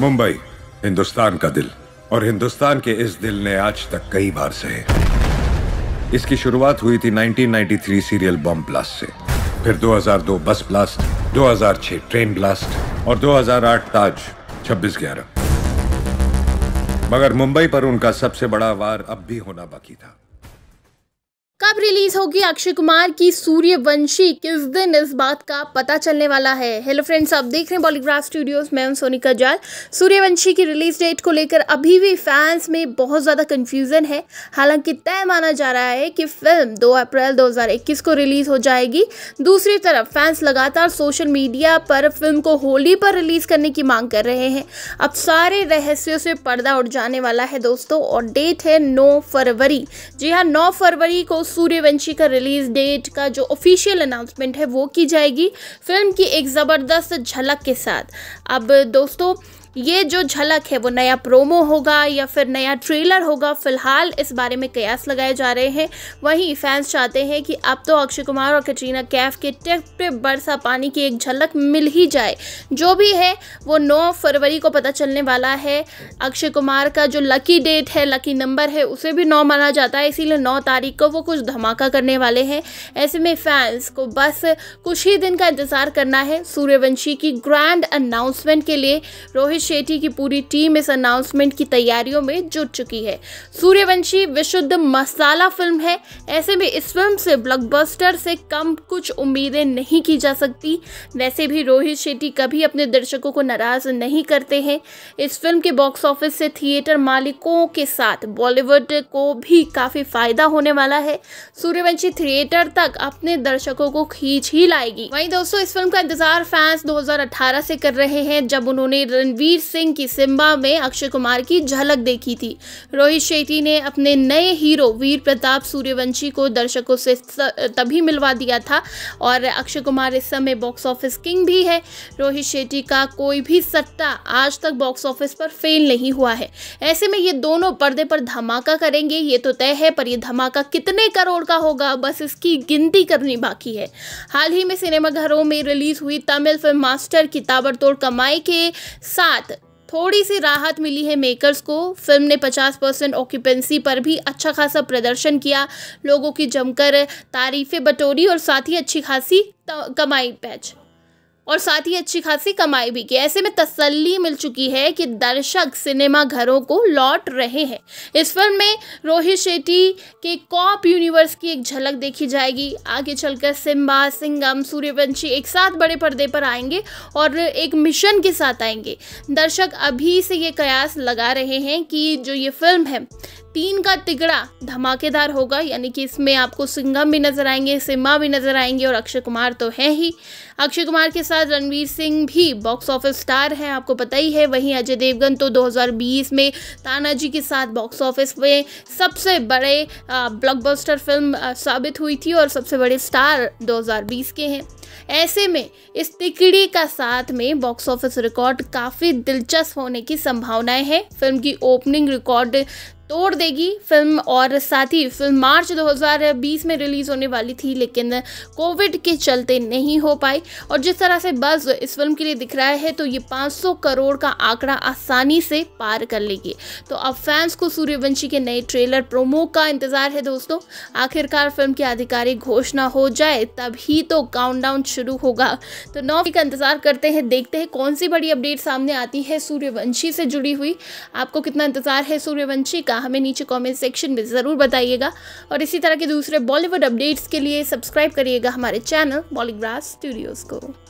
मुंबई हिंदुस्तान का दिल और हिंदुस्तान के इस दिल ने आज तक कई बार सहे। इसकी शुरुआत हुई थी 1993 सीरियल बम ब्लास्ट से, फिर 2002 बस ब्लास्ट, 2006 ट्रेन ब्लास्ट और 2008 ताज 26/11। मगर मुंबई पर उनका सबसे बड़ा वार अब भी होना बाकी था। कब रिलीज होगी अक्षय कुमार की सूर्यवंशी, किस दिन, इस बात का पता चलने वाला है। हेलो फ्रेंड्स, आप देख रहे हैं बॉलीग्राड स्टूडियोज, मैं हूं सोनिका जुयाल। सूर्यवंशी की रिलीज डेट को लेकर अभी भी फैंस में बहुत ज़्यादा कंफ्यूजन है। हालांकि तय माना जा रहा है कि फिल्म 2 अप्रैल 2021 को रिलीज़ हो जाएगी। दूसरी तरफ फैंस लगातार सोशल मीडिया पर फिल्म को होली पर रिलीज़ करने की मांग कर रहे हैं। अब सारे रहस्यों से पर्दा उठ जाने वाला है दोस्तों, और डेट है 9 फरवरी। जी हाँ, 9 फरवरी को सूर्यवंशी का रिलीज डेट का जो ऑफिशियल अनाउंसमेंट है वो की जाएगी, फिल्म की एक ज़बरदस्त झलक के साथ। अब दोस्तों ये जो झलक है वो नया प्रोमो होगा या फिर नया ट्रेलर होगा, फिलहाल इस बारे में कयास लगाए जा रहे हैं। वहीं फैंस चाहते हैं कि अब तो अक्षय कुमार और कैटरीना कैफ के टिप पे बरसा पानी की एक झलक मिल ही जाए। जो भी है वो 9 फरवरी को पता चलने वाला है। अक्षय कुमार का जो लकी डेट है, लकी नंबर है, उसे भी 9 माना जाता है, इसीलिए 9 तारीख को वो कुछ धमाका करने वाले हैं। ऐसे में फैंस को बस कुछ ही दिन का इंतज़ार करना है। सूर्यवंशी की ग्रैंड अनाउंसमेंट के लिए रोहित शेट्टी की पूरी टीम इस अनाउंसमेंट की तैयारियों में जुट चुकी है। सूर्यवंशी विशुद्ध मसाला फिल्म है, ऐसे में इस फिल्म से ब्लॉकबस्टर से कम कुछ उम्मीदें नहीं की जा सकती। वैसे भी रोहित शेट्टी कभी अपने दर्शकों को नाराज नहीं करते हैं। इस फिल्म के बॉक्स ऑफिस से थिएटर मालिकों के साथ बॉलीवुड को भी काफ़ी फायदा होने वाला है। सूर्यवंशी थिएटर तक अपने दर्शकों को खींच ही लाएगी। वहीं दोस्तों इस फिल्म का इंतजार फैंस 2018 से कर रहे हैं, जब उन्होंने रणवीर सिंह की सिम्बा में अक्षय कुमार की झलक देखी थी। रोहित शेट्टी ने अपने नए हीरो वीर प्रताप सूर्यवंशी को दर्शकों से तभी मिलवा दिया था, और अक्षय कुमार इस समय बॉक्स ऑफिस किंग भी है। रोहित शेट्टी का कोई भी सट्टा आज तक बॉक्स ऑफिस पर फेल नहीं हुआ है। ऐसे में ये दोनों पर्दे पर धमाका करेंगे, ये तो तय है, पर यह धमाका कितने करोड़ का होगा बस इसकी गिनती करनी बाकी है। हाल ही में सिनेमाघरों में रिलीज हुई तमिल फिल्म मास्टर की ताबड़तोड़ कमाई के साथ थोड़ी सी राहत मिली है मेकर्स को। फिल्म ने 50% ऑक्यूपेंसी पर भी अच्छा खासा प्रदर्शन किया, लोगों की जमकर तारीफें बटोरी और साथ ही अच्छी खासी कमाई भी की। ऐसे में तसल्ली मिल चुकी है कि दर्शक सिनेमा घरों को लौट रहे हैं। इस फिल्म में रोहित शेट्टी के कॉप यूनिवर्स की एक झलक देखी जाएगी। आगे चलकर सिम्बा, सिंघम, सूर्यवंशी एक साथ बड़े पर्दे पर आएंगे और एक मिशन के साथ आएंगे। दर्शक अभी से ये कयास लगा रहे हैं कि जो ये फिल्म है 3 का तिगड़ा धमाकेदार होगा, यानी कि इसमें आपको सिंघम भी नजर आएंगे, सिम्बा भी नजर आएंगे और अक्षय कुमार तो है ही। अक्षय कुमार के साथ रणवीर सिंह भी बॉक्स ऑफिस स्टार हैं, आपको पता ही है। वहीं अजय देवगन तो 2020 में तानाजी के साथ बॉक्स ऑफिस में सबसे बड़े ब्लॉकबस्टर फिल्म साबित हुई थी और सबसे बड़े स्टार 2020 के हैं। ऐसे में इस तिकड़ी का साथ में बॉक्स ऑफिस रिकॉर्ड काफ़ी दिलचस्प होने की संभावनाएं हैं। फिल्म की ओपनिंग रिकॉर्ड तोड़ देगी फिल्म, और साथ ही फिल्म मार्च 2020 में रिलीज़ होने वाली थी लेकिन कोविड के चलते नहीं हो पाई, और जिस तरह से बज़ इस फिल्म के लिए दिख रहा है तो ये 500 करोड़ का आंकड़ा आसानी से पार कर लेगी। तो अब फैंस को सूर्यवंशी के नए ट्रेलर प्रोमो का इंतज़ार है दोस्तों। आखिरकार फिल्म की आधिकारिक घोषणा हो जाए तभी तो काउंटडाउन शुरू होगा। तो 9 का इंतज़ार करते हैं, देखते हैं कौन सी बड़ी अपडेट सामने आती है सूर्यवंशी से जुड़ी हुई। आपको कितना इंतज़ार है सूर्यवंशी का, हमें नीचे कमेंट सेक्शन में ज़रूर बताइएगा, और इसी तरह के दूसरे बॉलीवुड अपडेट्स के लिए सब्सक्राइब करिएगा हमारे चैनल बॉलीग्राड स्टूडियोज़ को।